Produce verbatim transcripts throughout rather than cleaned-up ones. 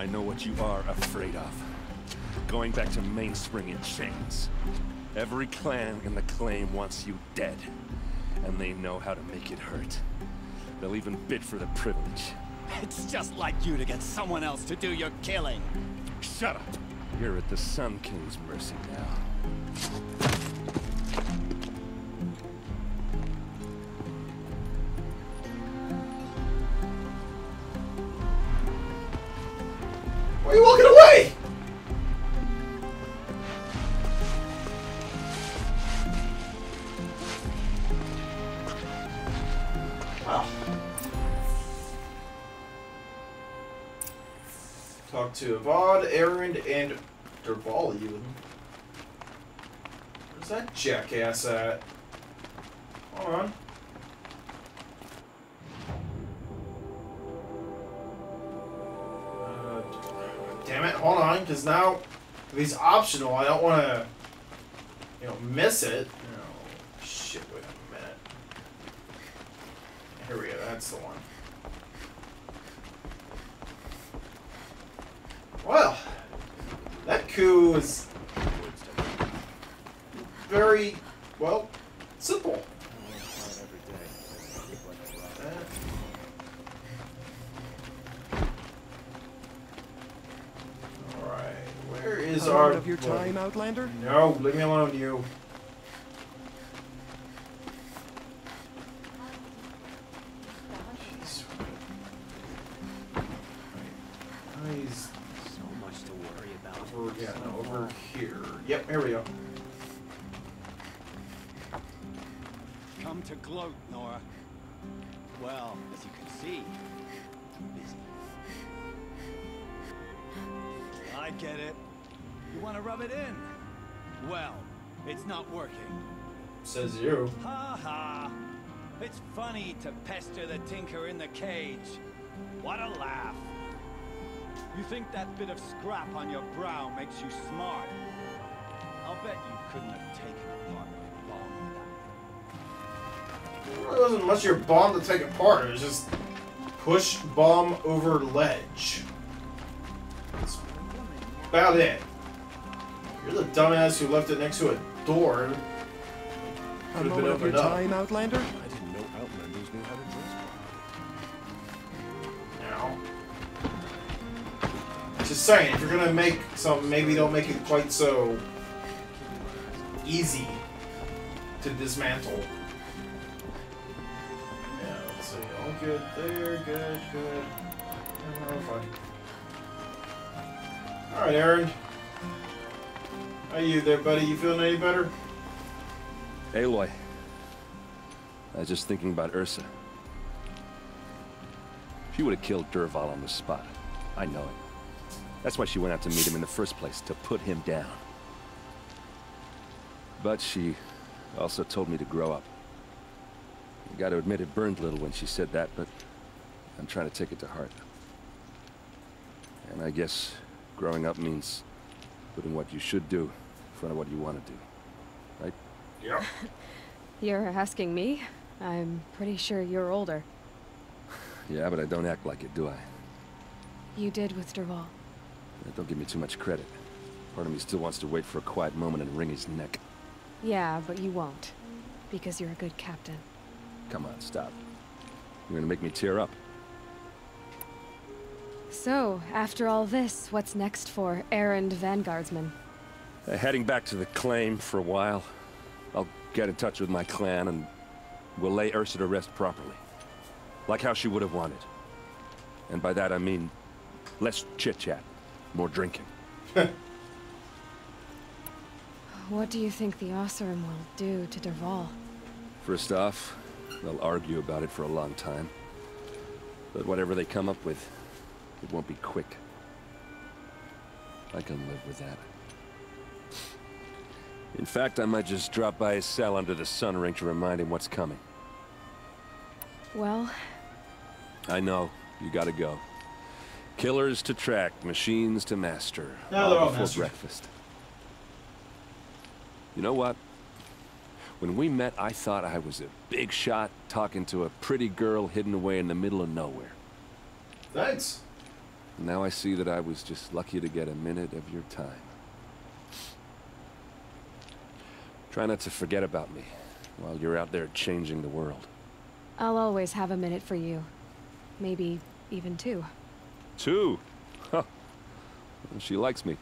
I know what you are afraid of. Going back to Mainspring in chains. Every clan in the claim wants you dead. And they know how to make it hurt. They'll even bid for the privilege. It's just like you to get someone else to do your killing. Shut up! You're at the Sun King's mercy now. Why are you walking away? To Avad, Erend, and Dervahl even. Where's that jackass at? Hold on. Uh, damn it, hold on, because now if he's optional, I don't want to, you know, miss it. Oh, shit, wait a minute. Here we go, that's the one. Well, that coup is very, well, simple. Alright, where is How our... Of your time, well, Outlander? No, leave me alone, you. Yep, here we go. Come to gloat, Nora. Well, as you can see, I'm busy. I get it. You want to rub it in? Well, it's not working. Says you. Ha ha. It's funny to pester the tinker in the cage. What a laugh. You think that bit of scrap on your brow makes you smart? I'll bet you couldn't have taken apart a bomb. It really wasn't much of your bomb to take apart. It was just push bomb over ledge. That's about it. You're the dumbass who left it next to a door. It could have been opened up. Time, Outlander? I didn't know Outlanders knew how to dress. Now. Just saying, if you're gonna make something, maybe don't make it quite so easy to dismantle. Yeah, let's see. All good there. Good, good. Yeah, we're fine. Alright, Erend. How are you there, buddy? You feeling any better? Aloy. I was just thinking about Ursa. She would have killed Dervahl on the spot. I know it. That's why she went out to meet him in the first place, to put him down. But she also told me to grow up. I gotta admit it burned a little when she said that, but I'm trying to take it to heart. And I guess growing up means putting what you should do in front of what you want to do, right? Yeah. You're asking me? I'm pretty sure you're older. Yeah, but I don't act like it, do I? You did with Dervahl. Don't give me too much credit. Part of me still wants to wait for a quiet moment and wring his neck. Yeah, but you won't. Because you're a good captain. Come on, stop. You're gonna make me tear up. So, after all this, what's next for Erend Vanguardsman? Uh, heading back to the claim for a while. I'll get in touch with my clan and we'll lay Ursa to rest properly. Like how she would have wanted. And by that I mean less chit-chat, more drinking. What do you think the Oseram will do to Dervahl? First off, they'll argue about it for a long time. But whatever they come up with, it won't be quick. I can live with that. In fact, I might just drop by his cell under the Sunring to remind him what's coming. Well... I know. You gotta go. Killers to track, machines to master. No, they're all before breakfast. You know what? When we met, I thought I was a big shot talking to a pretty girl hidden away in the middle of nowhere. Thanks. Now I see that I was just lucky to get a minute of your time. Try not to forget about me while you're out there changing the world. I'll always have a minute for you. Maybe even two. Two? Huh. She likes me.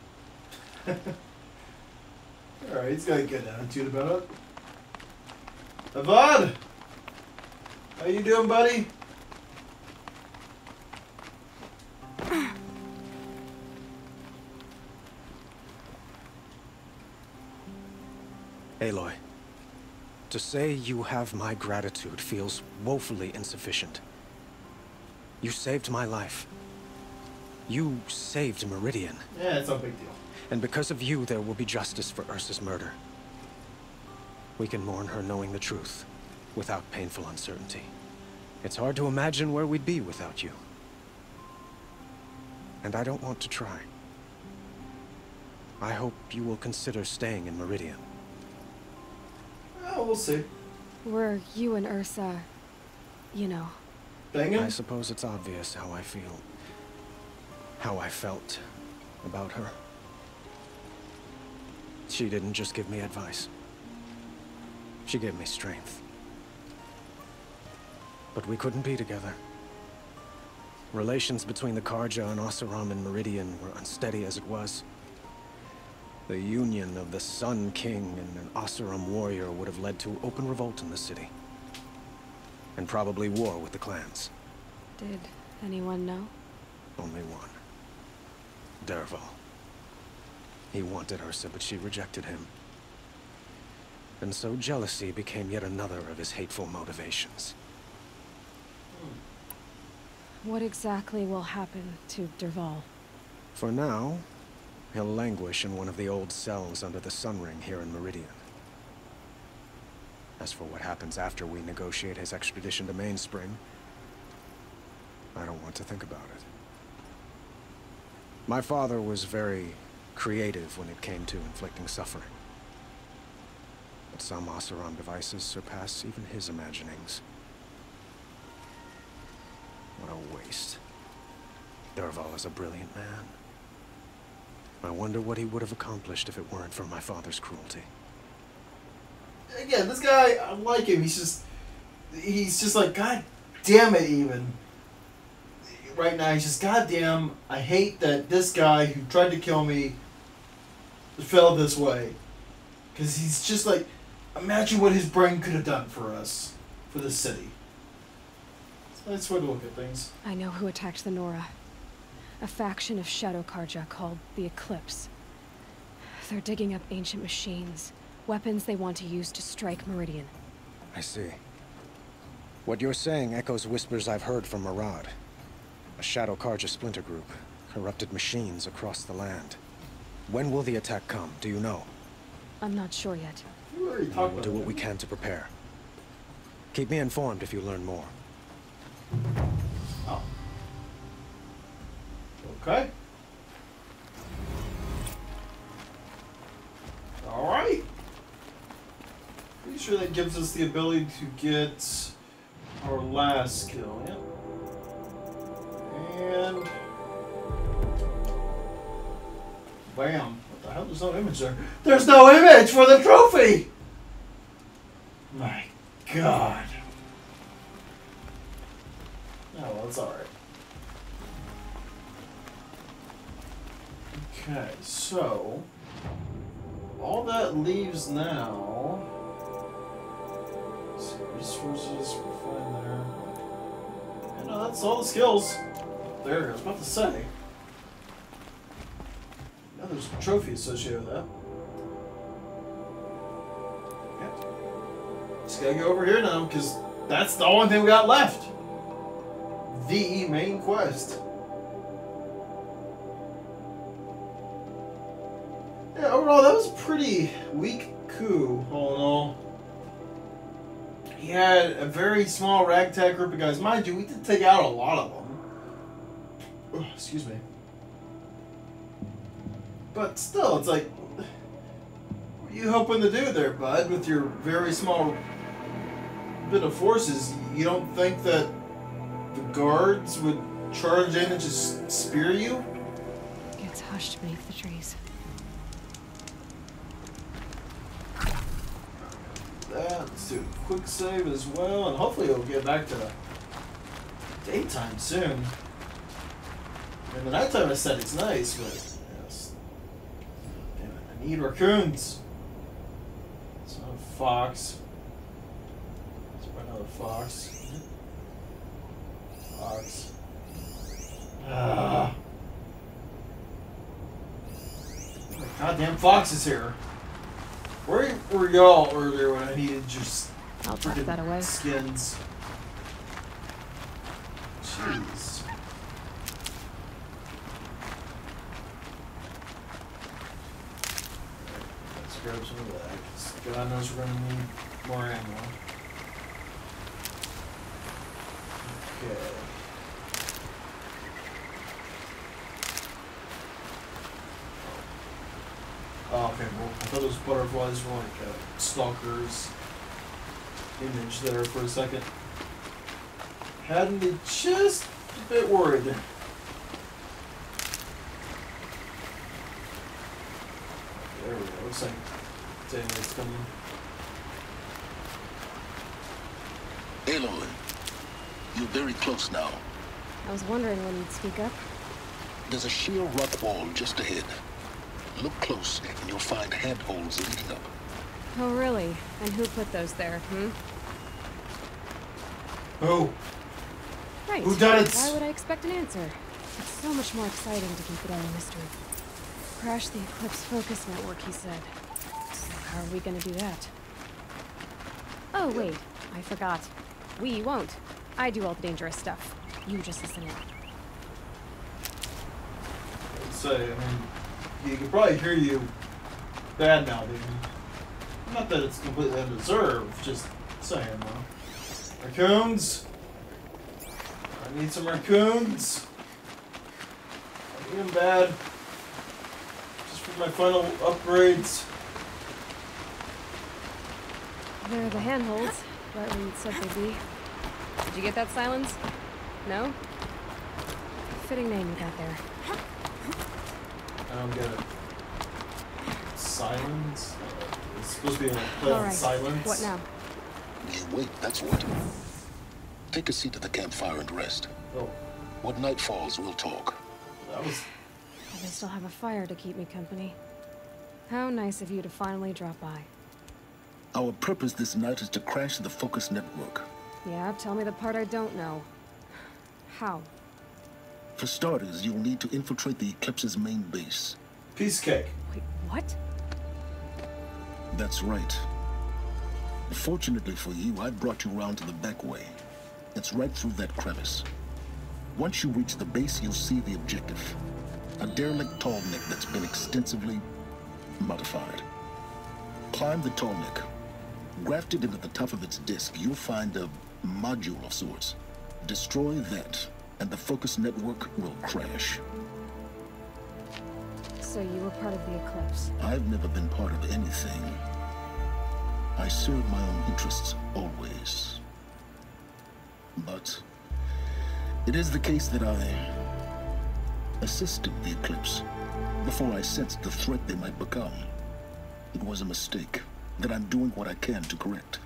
Alright, he's got a good attitude about it. Avad! How you doing, buddy? Aloy, to say you have my gratitude feels woefully insufficient. You saved my life. You saved Meridian. Yeah, it's no big deal. And because of you, there will be justice for Ursa's murder. We can mourn her knowing the truth, without painful uncertainty. It's hard to imagine where we'd be without you. And I don't want to try. I hope you will consider staying in Meridian. Oh, we'll see. Were you and Ursa, you know... Banging? I suppose it's obvious how I feel... how I felt about her. She didn't just give me advice. She gave me strength. But we couldn't be together. Relations between the Karja and Oseram and Meridian were unsteady as it was. The union of the Sun King and an Oseram warrior would have led to open revolt in the city. And probably war with the clans. Did anyone know? Only one. Dervahl. He wanted Ursa, but she rejected him. And so jealousy became yet another of his hateful motivations. What exactly will happen to Dervahl? For now, he'll languish in one of the old cells under the Sunring here in Meridian. As for what happens after we negotiate his extradition to Mainspring, I don't want to think about it. My father was very creative when it came to inflicting suffering. But some Oseram devices surpass even his imaginings. What a waste. Dervahl is a brilliant man. I wonder what he would have accomplished if it weren't for my father's cruelty. Again, this guy, I like him. He's just... He's just like, God damn it, even. Right now, he's just, God damn, I hate that this guy who tried to kill me fell this way. Because he's just like, imagine what his brain could have done for us, for this city. So that's where to look at things. I know who attacked the Nora. A faction of Shadow Karja called the Eclipse. They're digging up ancient machines, weapons they want to use to strike Meridian. I see. What you're saying echoes whispers I've heard from Marad. A Shadow Karja splinter group, corrupted machines across the land. When will the attack come, do you know? I'm not sure yet. We'll do what we can to prepare. Keep me informed if you learn more. Oh. Okay. Alright. Pretty sure that gives us the ability to get our last skill, yeah? And bam! What the hell? There's no image there. There's no image for the trophy. My God. Oh well, it's all right. Okay, so all that leaves now. Let's see, resources we'll find there. And uh, that's all the skills. There, I was about to say. Now there's a trophy associated with that. Yeah. Just gotta go over here now, because that's the only thing we got left. The main quest. Yeah, overall, that was a pretty weak coup, all in all. He had a very small ragtag group of guys. Mind you, we did take out a lot of them. Oh, excuse me. But still, it's like, what are you hoping to do there, bud? With your very small bit of forces, you don't think that the guards would charge in and just spear you? It gets hushed beneath the trees. That, let's do a quick save as well, and hopefully it'll get back to daytime soon. And the nighttime I said it's nice, but yes. Damn it, I need raccoons. It's not a fox. It's probably another fox. Fox. Ah. Goddamn foxes here. Where were y'all earlier when I needed just I'll tuck that away. Skins? Jeez. Let's grab some of that. Just God knows we're gonna need more ammo. Okay. Oh, okay, well, I thought those butterflies were like a stalker's image there for a second. Had me just a bit worried. There we go, looks like daylight's coming. Aloy, you're very close now. I was wondering when you'd speak up. There's a sheer rock wall just ahead. Look close, and you'll find handholds leading up. Oh, really? And who put those there, hmm? Who? Right. Who done it? Why would I expect an answer? It's so much more exciting to keep it all a mystery. Crash the Eclipse focus network, he said. So how are we gonna do that? Oh, wait. I forgot. We won't. I do all the dangerous stuff. You just listen in. I'd say, I mean... You can probably hear you bad mouthing. Not that it's completely undeserved, just saying though. Raccoons! I need some raccoons! I need them bad. Just for my final upgrades. There are the handholds, right where you said they'd be. Did you get that, Silence? No? Fitting name you got there. I don't get it. Silence? Uh, it's supposed to be like play on silence. What now? Wait, that's what. Take a seat at the campfire and rest. Oh. When night falls, we'll talk. That was... I still have a fire to keep me company. How nice of you to finally drop by. Our purpose this night is to crash the focus network. Yeah, tell me the part I don't know. How? For starters, you'll need to infiltrate the Eclipse's main base. Piece cake. Wait, what? That's right. Fortunately for you, I brought you round to the back way. It's right through that crevice. Once you reach the base, you'll see the objective. A derelict tall neck that's been extensively modified. Climb the tall neck. Grafted into the top of its disc, you'll find a module of sorts. Destroy that, and the focus network will crash. So you were part of the Eclipse? I've never been part of anything. I serve my own interests, always. But it is the case that I assisted the Eclipse before I sensed the threat they might become. It was a mistake that I'm doing what I can to correct.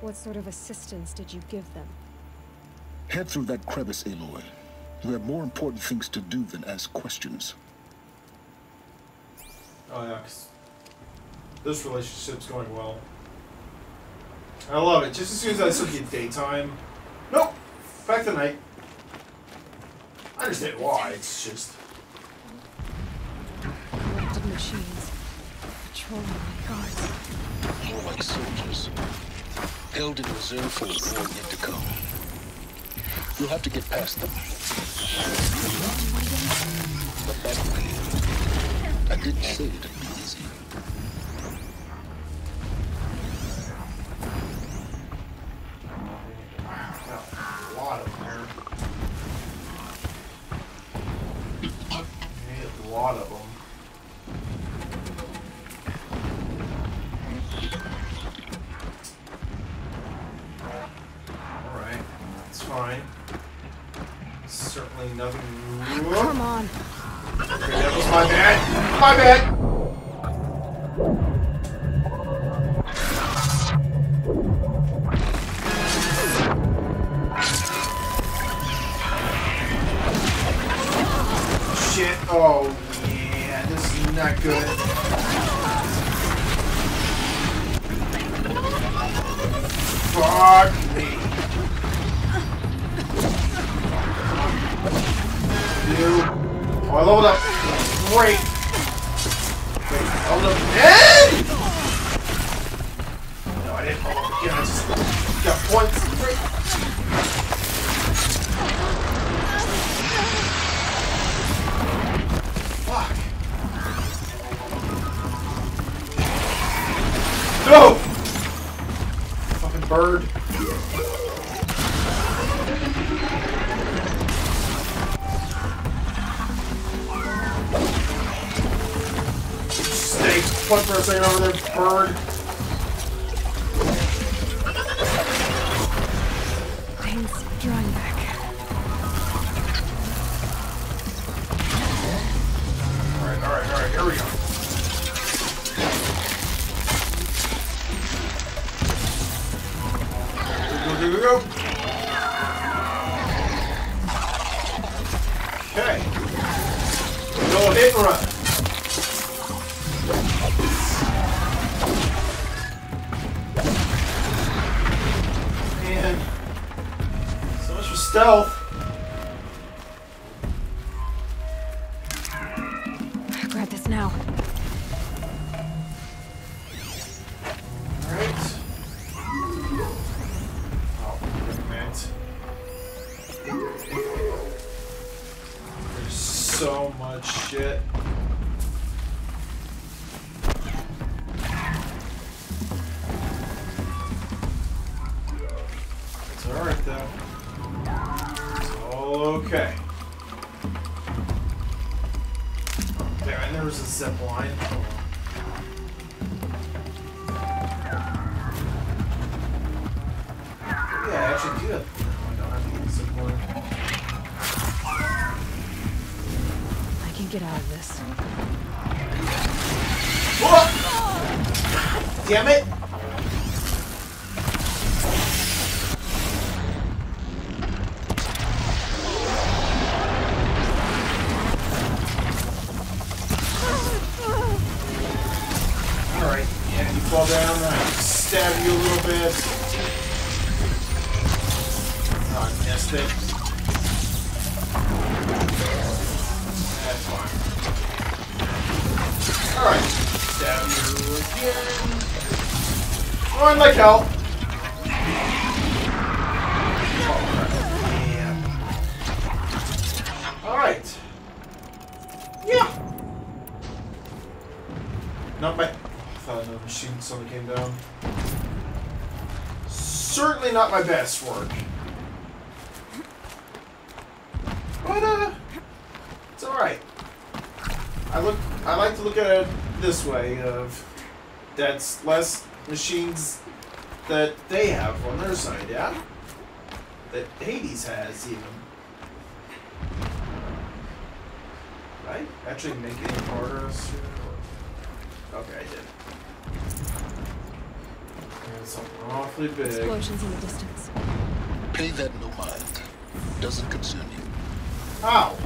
What sort of assistance did you give them? Head through that crevice, Aloy. We have more important things to do than ask questions. Oh yeah, cause this relationship's going well. I love it. Just as soon as I still get daytime. Nope! Back to night. I understand why, it's just... Corrupted machines. Patrolling my guards. More like soldiers. Held in reserve for the war yet to come. You'll have to get past them. The back way. I didn't say it'd be easy. Got a lot of them. A lot of them. fine. Certainly nothing. Oh, come on. Okay, that was my bad. My bad. Shit. Oh yeah, this is not good. Fuck me. You. Oh, I leveled up. Great. Wait, I leveled up. Hey! No, I didn't. Oh, yeah, I just got points. Great. Fuck. No! Bird. Stay put for a second over there, bird. I'm drawing back. Alright, alright, alright, here we go. Here we go. Okay. No hit and run. Man. So much for stealth. I'll grab this now. Shit. It's alright though. It's all okay. There, and there was a zip line. Yeah, actually do it. I don't have to use zip line. Get out of this. Whoa! Damn it! Alright, yeah, you fall down, I stab you a little bit. Oh, I missed it. Alright, stab you again. Run like hell. Alright. Yeah. Not my. I thought another machine suddenly came down. Certainly not my best work. But, uh. It's alright. I look. I like to look at it this way: of that's less machines that they have on their side, yeah. That Hades has even. Did I actually make it harder? Okay, I did. There's something awfully big. Explosions in the distance. Pay that no mind. Doesn't concern you. How?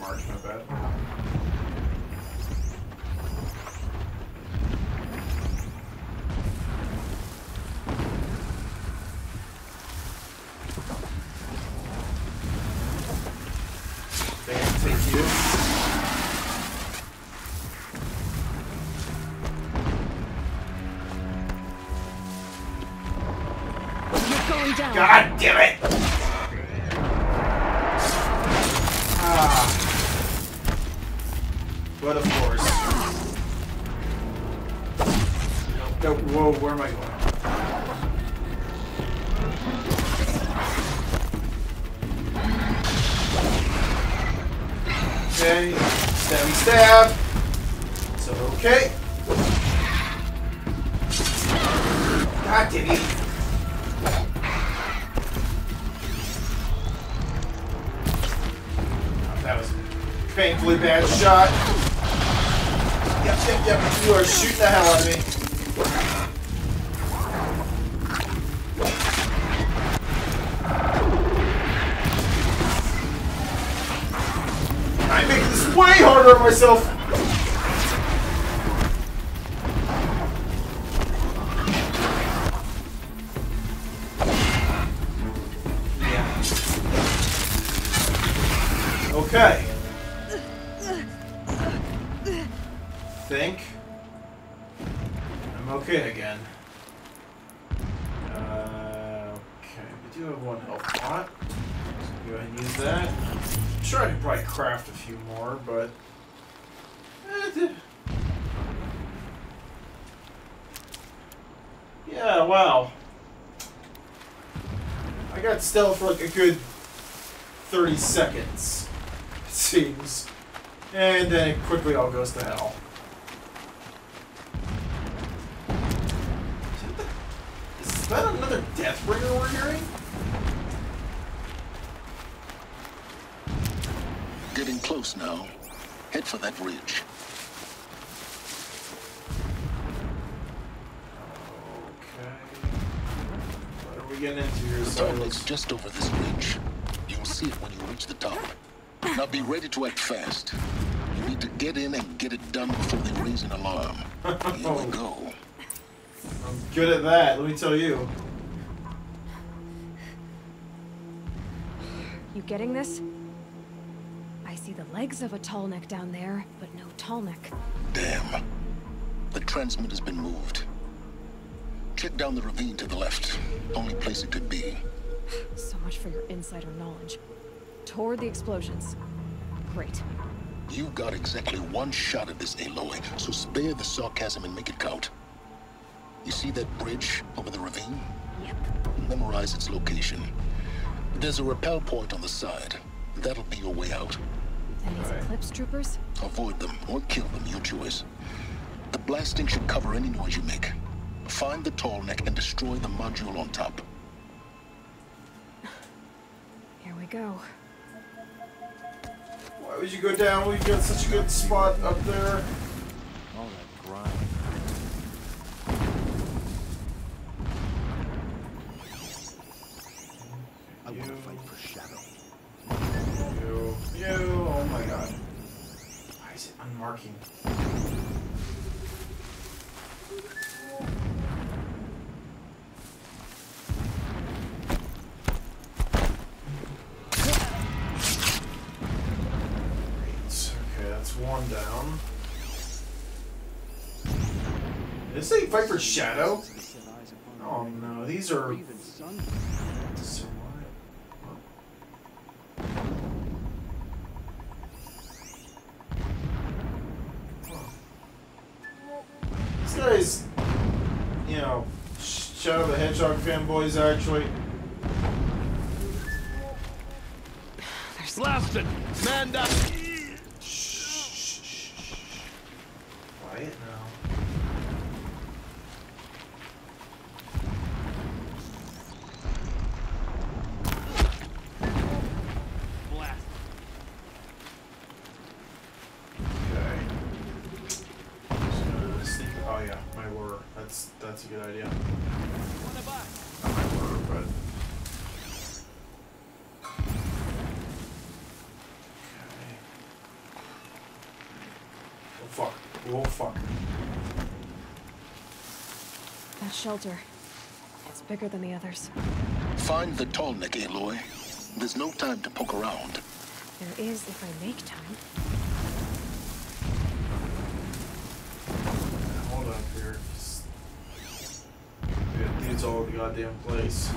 My bad. They can take you. You're going down. God damn it! But of course. No, whoa, where am I going? Okay, stabby stab. So okay. shot. Yep, yep, yep. You are shooting the hell out of me. I'm making this way harder on myself. Okay. Think I'm okay again. Uh, okay, we do have one health pot. So go ahead and use that. Try to probably craft a few more, but yeah. Wow. I got stealth for like a good thirty seconds. Seems. And then it quickly all goes to hell. Is that another Deathbringer we're hearing? Getting close now. Head for that ridge. Okay. What are we getting into here? The tunnel is just over this ridge. You will see it when you reach the top. Now be ready to act fast. You need to get in and get it done before they raise an alarm. Here we go. I'm good at that, let me tell you. You getting this? I see the legs of a tall neck down there, but no tall neck. Damn. The transmit has been moved. Check down the ravine to the left. Only place it could be. So much for your insider knowledge. Toward the explosions. Great. You got exactly one shot at this, Aloy, so spare the sarcasm and make it count. You see that bridge over the ravine? Yep. Memorize its location. There's a rappel point on the side. That'll be your way out. And these Eclipse troopers? Avoid them or kill them, your choice. The blasting should cover any noise you make. Find the tall neck and destroy the module on top. Here we go. Why would you go down? We've got such a good spot up there. All that grind. I want to fight for Shadow. You, you, oh my god. Why is it unmarking? One down. Is this a fight for Shadow? Oh no, these are. This guy's, you know, Shadow the Hedgehog fanboys actually. Blasted! Man down! That's a good idea. Not my word, but... Okay. Oh fuck. Oh fuck. That shelter. It's bigger than the others. Find the tall neck, Aloy. There's no time to poke around. There is if I make time. Hold on here. It's all the goddamn place.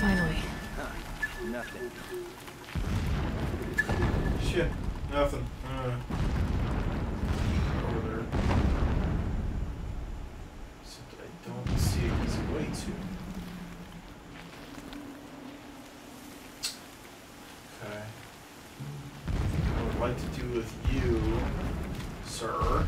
Finally. Huh. Nothing. Shit. Nothing. Uh, over there. So I don't see it easy way to. Okay. I would like to do with you, sir.